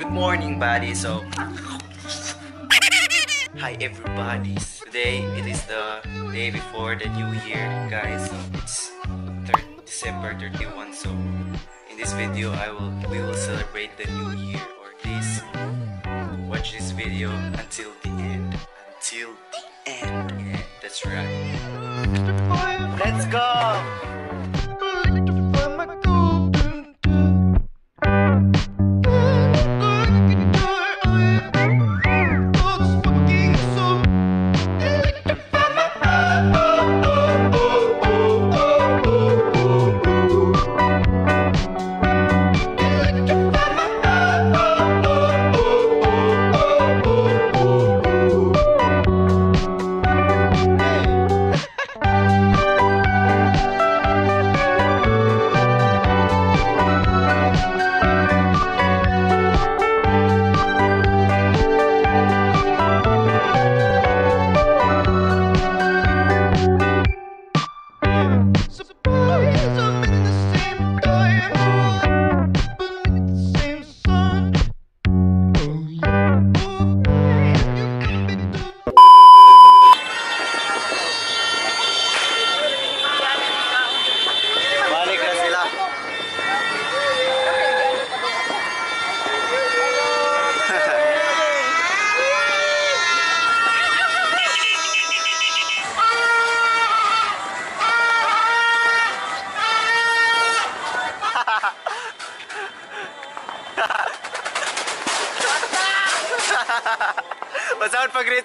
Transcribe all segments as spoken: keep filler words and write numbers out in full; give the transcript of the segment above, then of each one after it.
Good morning, buddy. So, hi, everybody. Today, it is the day before the new year, guys. So, it's December thirty-first. So, in this video, I will we will celebrate the new year. Or please watch this video until the end. Until the end. Yeah, that's right. Let's go. Pasahod pag-greet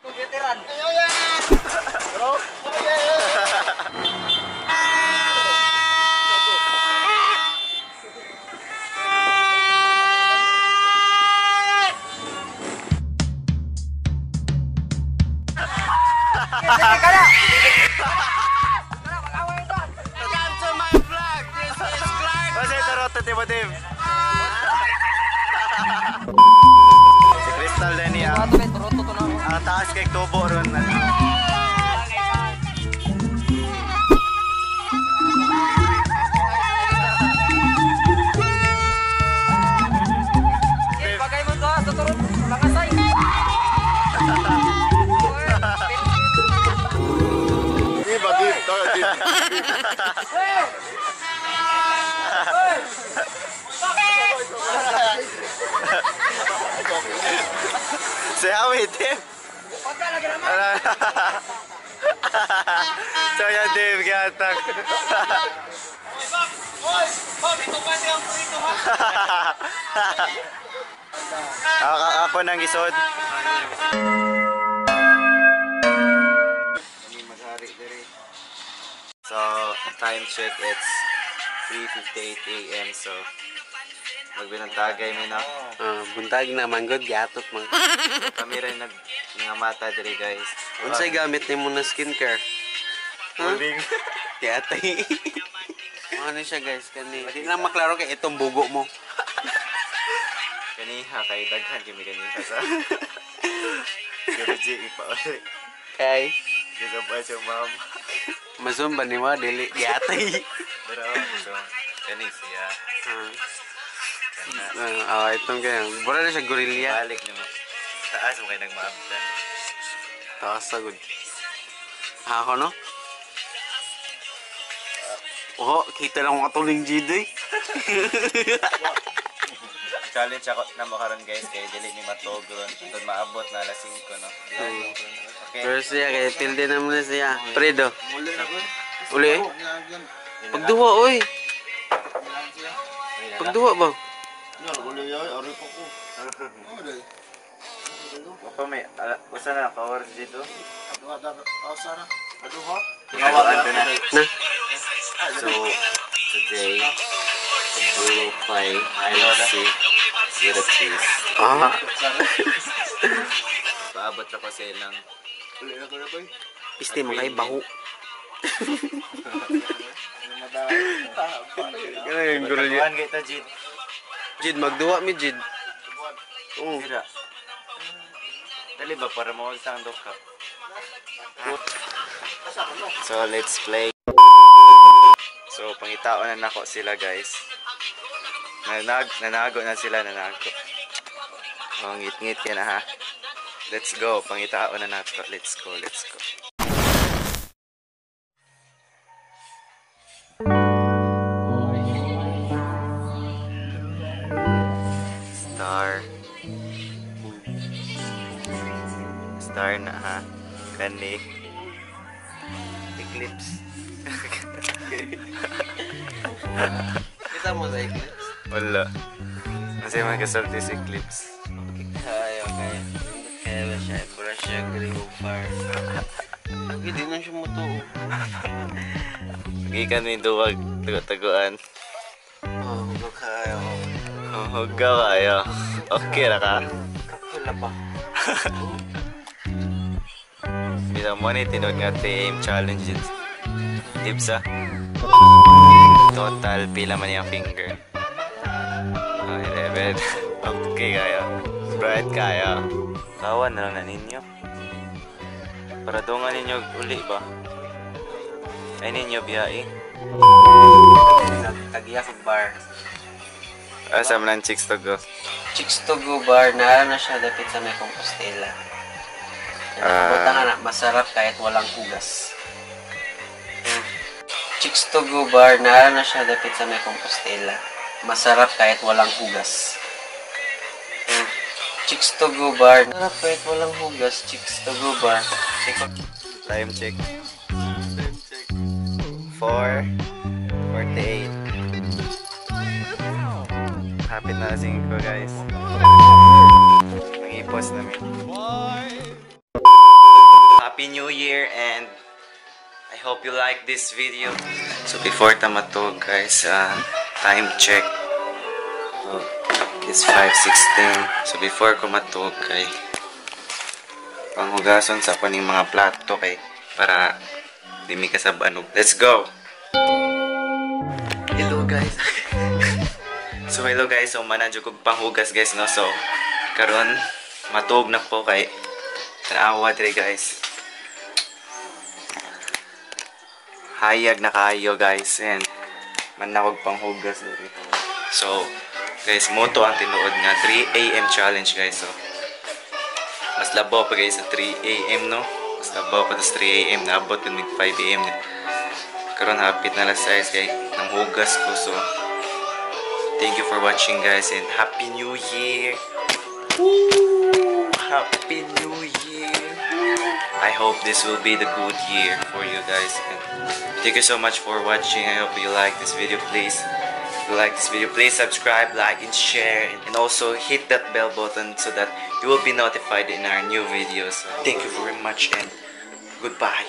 Kugetiran! Happy New Year! Bro? Happy New Year! Hahaha! Hahaha! Motiv. Si Crystal din niya. Ang taas kay tubo ron. Bagay mo to, tuturot. Makasay. Ni bagit to. Saya witip. Saya Dev gatak. Ako nang gisod. So time check, it's three fifty-eight A M So magbinantagay mo na. Uh, buntag na manggod, gatot man. Kami rin nag mga mata diri guys. Unsay gamit ni mo na skincare? Muling. Huh? Tiatay. Ano siya guys kani? Hindi na maklaro kay itong bugo mo. Kani ha kay daghan kami kani sa. Gereje ipauli. Kay juga pa sa mama. Masumba ni wa dili giatay. Pero so kani siya. Hmm. Ah, itong ganyan. Bura na siya gorilla. Balik nyo. Taas mo kayo nagmaamtan. Taas na good. Ako no? Oo, kita lang mga tuling G D. Challenge ako na makaroon guys. Kaya dili ni matog ron. Doon maabot na alas singko no? Pero siya, kaya tilde na muna siya. Fredo. Uli? Pagduwa oy. Pagduwa ba? No, boleh ya, orang pokok. Boleh. Apa me? Usaha nak power di situ. Aduh, ada usaha. Aduh, hot. Nah. So today we will play I Love You with a Kiss. Ah. Paabot ako sa ilang. Piste mo kay baho. Kaya yung gorilla. Kan kita jid. Jid, magduwa mi Jid. Oo. Sira. Dali ba para mawag sa handok ka? So, let's play. So pangitaon na nako sila guys. Nanag nanago na sila nanago. Oh, ngit-ngit ka na ha. Let's go, pangitaon na nako. Let's go, let's go. Star. Star na ha. Kani. Eclipse. Kita mo sa eclipse? Wala. Kasi magkasorte sa eclipse. Ayaw kaya. Kaya ba siya? Pura siya galing mo far. Okay, di na siya mutuo. Pagi ka na yung duwag. Tago-tagoan. Oh, hugaw ka ayaw. Oh, hugaw ka ayaw. Okay na ka? Wala pa. Bila mo na itinod nga team challenges. Tips ah. Total, pila man yung finger. Okay, David. Okay kayo. Bright kayo. Kawan na lang na ninyo. Para dungan ninyo uli ba? Ay ninyo biyay. Tagiya sa bar. Asa man ang Chicks to Go? Chicks to Go bar. Nara na siya dapit sa may Compostela. Buta nga na, masarap kahit walang hugas. Chicks to Go bar, nara na siya dapit sa may Compostela. Masarap kahit walang hugas. Mm. Chicks to Go bar, masarap kahit walang hugas. Chicks to Go bar. Time check. Time check. four forty-eight. Happy na lasing ko guys. Nangipos namin. Happy New Year and I hope you like this video. So before tamatog guys, uh, time check. Oh, it's five sixteen. So before kumatog kay panghugason sa paning mga plato kay para di mi kasabanog. Let's go. Hello guys. So hello guys, so manadyo kog panghugas guys no. So karon matog na po kay tanawa dire guys. Hayag na kayo guys and manakog pang hugas dito. So guys, moto ang tinuod nga three A M challenge guys. So mas labaw pa guys sa three A M no. Mas labaw pa sa three A M naabot kun mig five A M. Karon hapit na alas sais kay nang hugas ko. So thank you for watching guys and happy new year. Woo! Happy new year. I hope this will be the good year for you guys. Thank you so much for watching. I hope you like this video. Please, if you like this video, please subscribe, like, and share. And also hit that bell button so that you will be notified in our new videos. Thank you very much and goodbye.